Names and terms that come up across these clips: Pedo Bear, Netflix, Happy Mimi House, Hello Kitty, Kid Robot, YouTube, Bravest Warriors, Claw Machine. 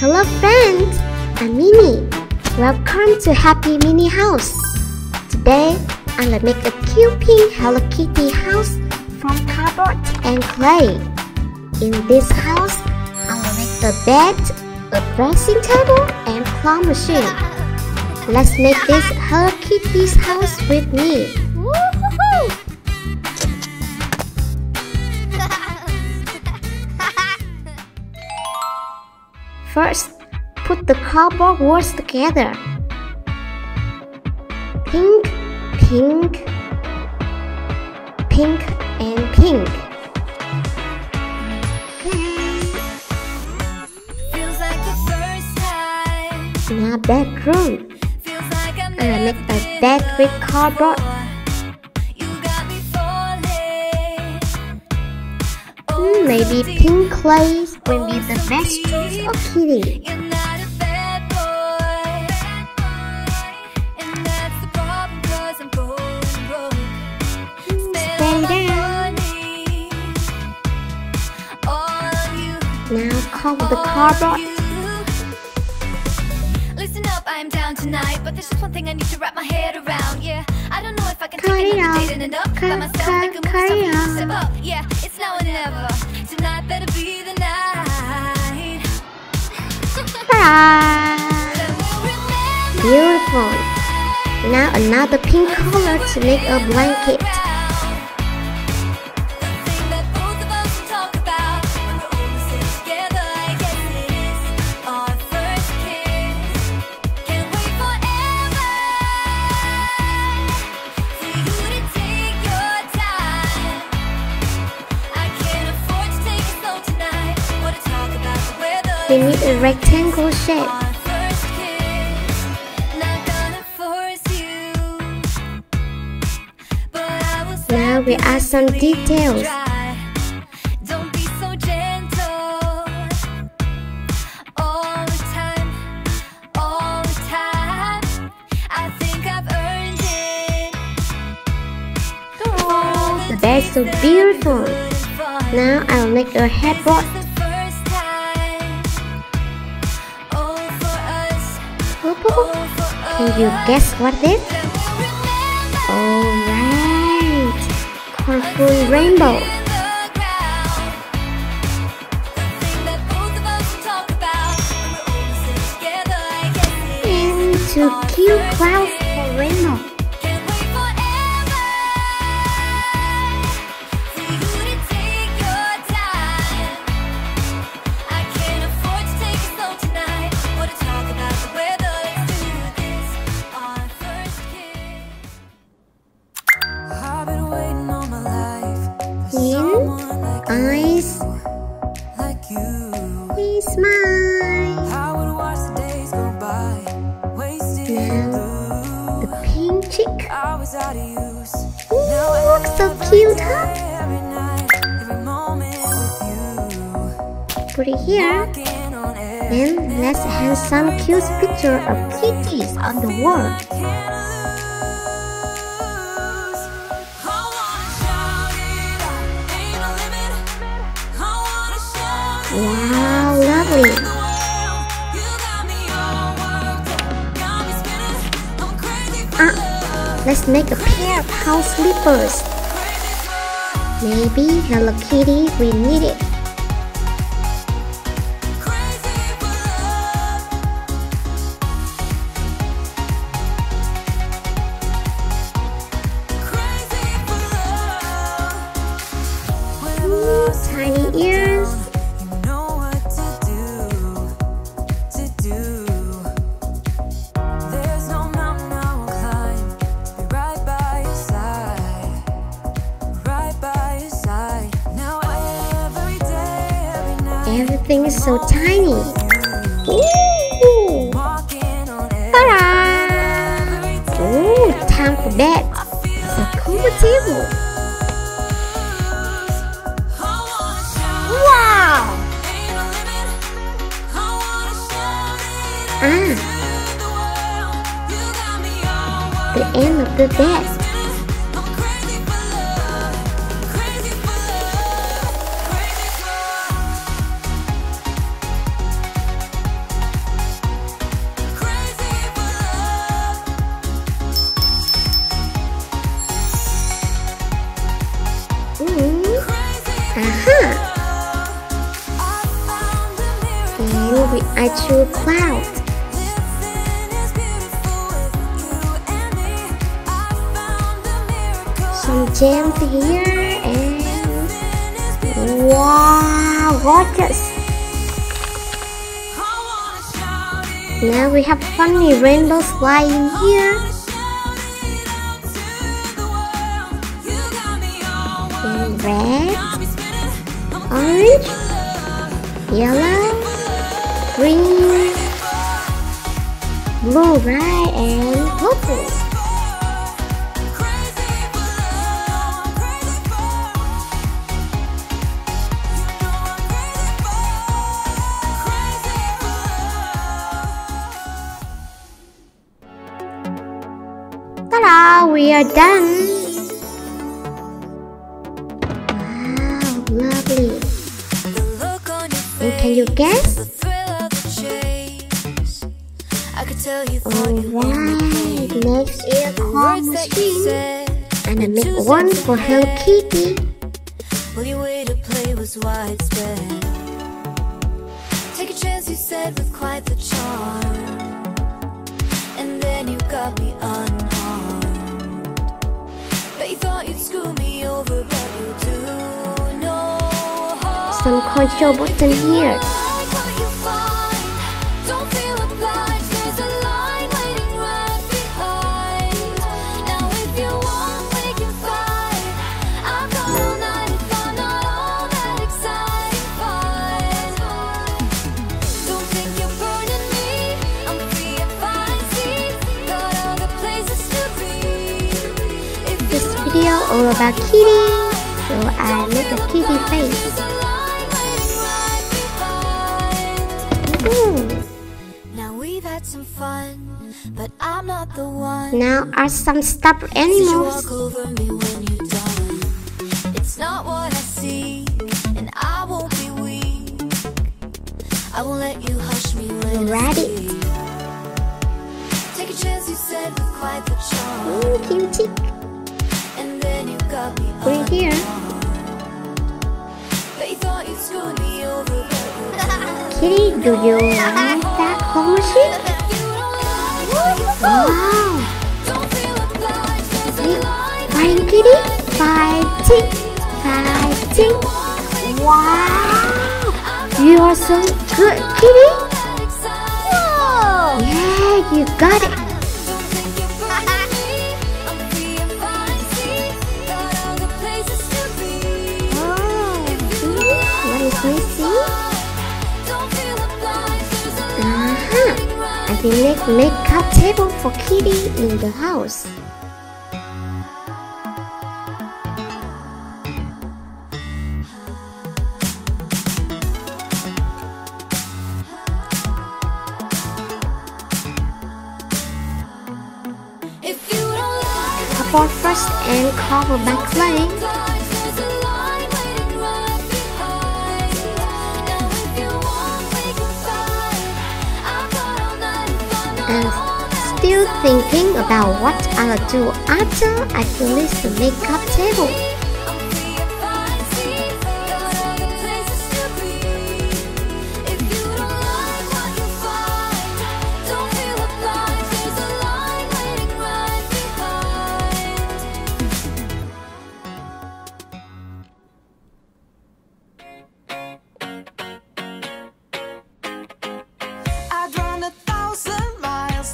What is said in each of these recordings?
Hello friends, I'm Mimi. Welcome to Happy Mimi House. Today, I'm gonna make a cute pink Hello Kitty house from cardboard and clay. In this house, I'm gonna make a bed, a dressing table, and claw machine. Let's make this Hello Kitty's house with me. First, put the cardboard walls together. Pink, pink, pink, and pink. Feels like the first time. In our bedroom, I'm gonna make a bed with cardboard. Maybe pink clay will be the best choice for Kitty. Stand down. Now cover the cardboard. Listen up, I'm down tonight, but there's just one thing I need to wrap my head around. Yeah, I don't know if I can take another date and end up by myself. Like a movie, something to step up. Yeah, it's now and ever. Tonight better be the night. Beautiful. Now another pink color to make a blanket. We need a rectangle shape. Now we add some details. Don't be so gentle. All the time, I think I've earned it. Oh, the bed's so beautiful. Now I'll make a headboard. Can you guess what it is? Alright! Colorful rainbow! And two cute clouds for rainbow! Eyes, he smiles. Now the pink cheek. Ooh, looks so cute, huh? Put it here. Then let's hang some cute picture of kitties on the wall. Wow, lovely! Let's make a pair of house slippers. Maybe Hello Kitty will need it. Tiny ears. Everything is so tiny. Ooh! Ta-da! Ooh, time for bed. It's a cool table. Wow! The end of the bed. you with actual clouds. Some gems here and wow, gorgeous! Now we have funny rainbows flying here. And red, orange, yellow, green, blue, right, and purple. Ta-da! We are done! Wow, lovely! And can you guess? Alright, next year call machine. And I make one for Hello Kitty. Take a chance, you said with quite the charm. And then you got me unarmed. But you thought you'd screw me over, but you do know. Some control button here. Video all about kitty, so I make a kitty face. Now we've had some fun, but I'm not the one. Now are some stubborn animals. It's not what I see, and I won't be weak. I won't let you hush me when take a chance, you said with quite the charm. Ooh, cutie. Right here. Kitty, do you like that whole machine? Wow! Fighting kitty, fighting, fighting. Wow! You are so good, kitty. Whoa! Yeah, you got it. I will make makeup table for kitty in the house. Cover first and cover by clay. I'm still thinking about what I'll do after I finish the makeup table.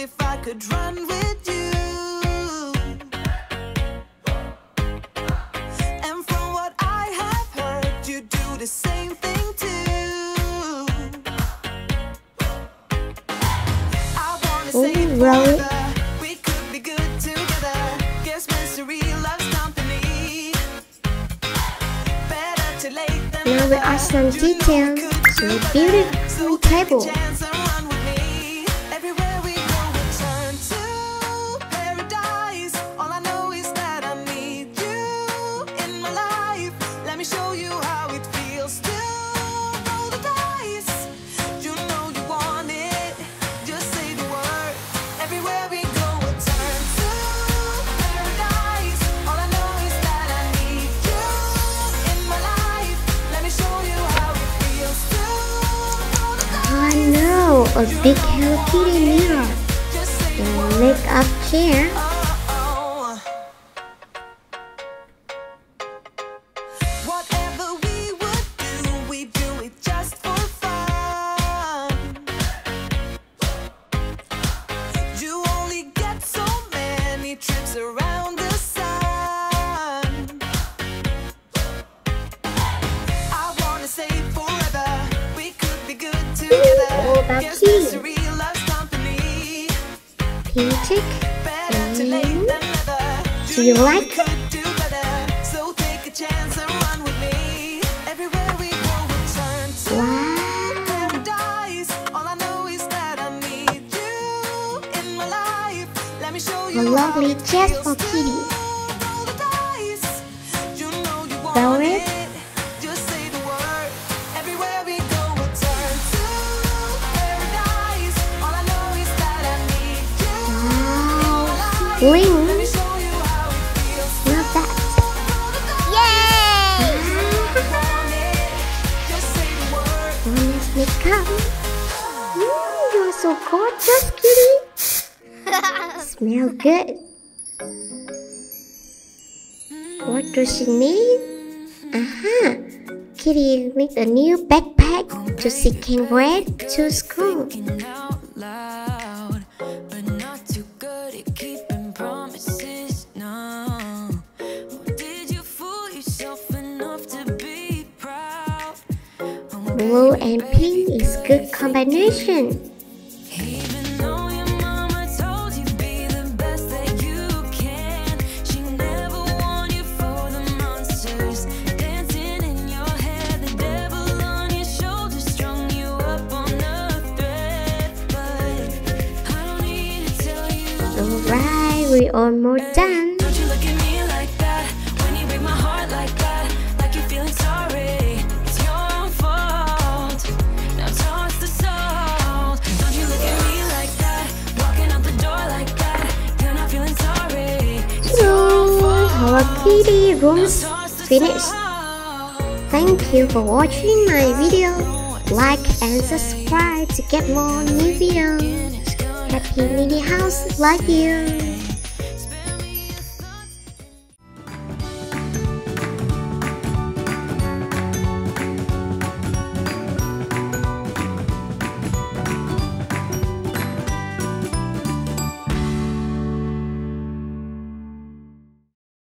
If I could run with you, and from what I have heard, you do the same thing too. I wanna say we could be good together. Guess misery loves company. Better to late than now we are some details to a beautiful table. or big Hello Kitty mirror, the makeup chair, Pink do you like? So take a chance and run with me. Everywhere we go, we turn to paradise. All I know is that I need you in my life. Let me show you a lovely chest for Kitty. You know you want it. Just say the word. Everywhere we go, we turn to paradise. All I know is that I need you in my life. You're so gorgeous, Kitty. Smell good. What does she need? Kitty needs a new backpack to she can wear to school. Blue and pink is good combination. Even though your mama told you be the best that you can, she never warned you for the monsters dancing in your head. The devil on your shoulders strung you up on a thread, but I don't need to tell you. Alright, we're almost done. Don't you look at me like that when you break my heart like that, like you're feeling sorry. Hello Kitty rooms finished. Thank you for watching my video. Like and subscribe to get more new videos. Happy Mimi House, love you.